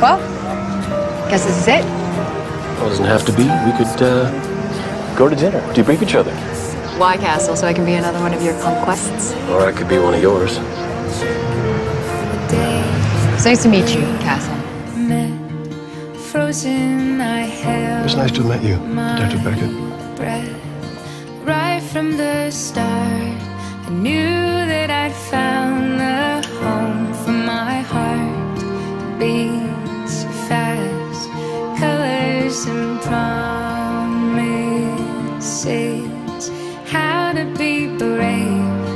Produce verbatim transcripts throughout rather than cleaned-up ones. Well, guess this is it. Well, it doesn't have to be. We could uh, go to dinner, debrief each other. Why, Castle? So I can be another one of your conquests? Or I could be one of yours. It's nice to meet you, Castle. It was nice to have met you, Doctor Beckett. Right from the start, I knew that I'd found the home for my heart. Beats fast, colors and promises. How to be brave?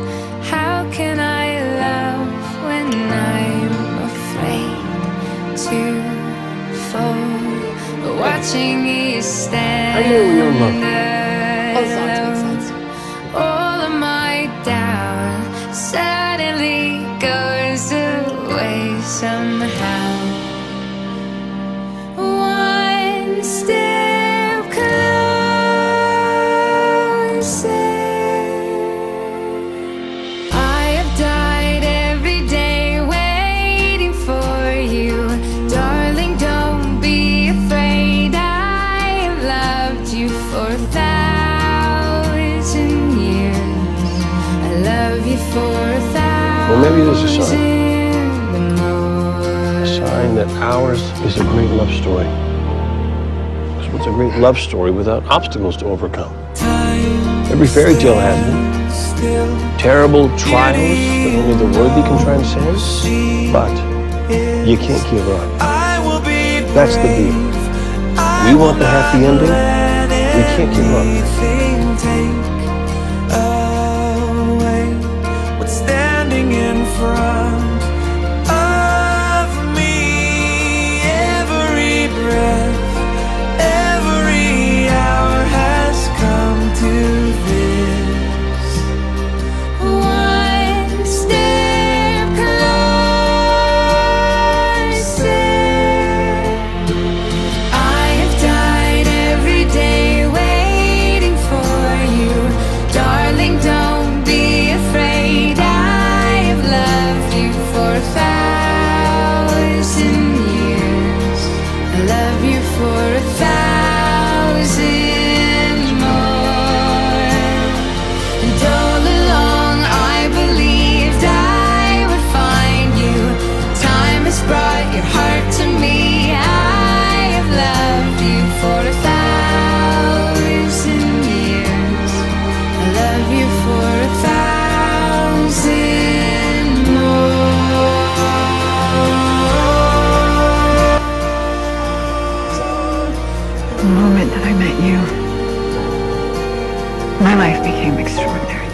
How can I love when I'm afraid to fall? Watching you stand. I know your love. Well, maybe there's a sign. A sign that ours is a great love story. Because what's a great love story without obstacles to overcome? Every fairy tale has them. Terrible trials that only the worthy can transcend. But you can't give up. That's the deal. We want the happy ending. We can't give up. The moment that I met you, my life became extraordinary.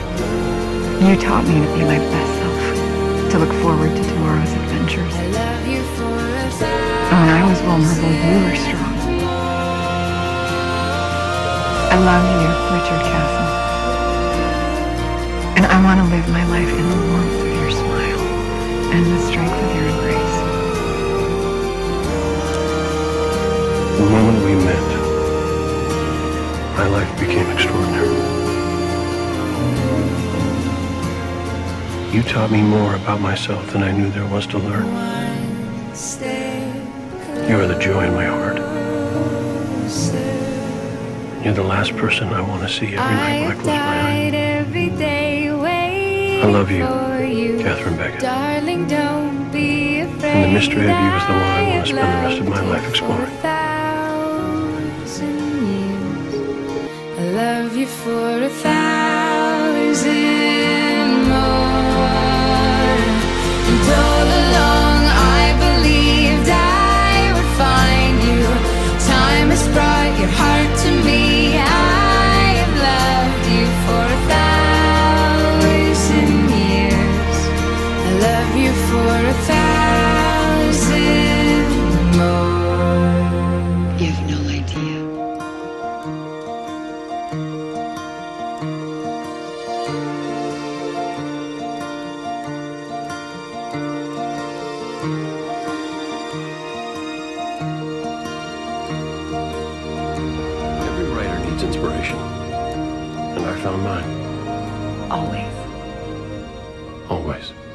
You taught me to be my best self, to look forward to tomorrow's adventures. And when I was vulnerable, you were strong. I love you, Richard Castle. And I want to live my life in the warmth of your smile and the strength of your embrace. The moment we met, my life became extraordinary. You taught me more about myself than I knew there was to learn. You are the joy in my heart. You're the last person I want to see every night when I close my eyes. I love you, Catherine Beckett. And the mystery of you is the one I want to spend the rest of my life exploring. Love you for a thousand more. And all along I believed I would find you. Time has brought your heart to me. I have loved you for a thousand years. I love you for a thousand more. You have no idea. Inspiration, and I found mine. Always. Always.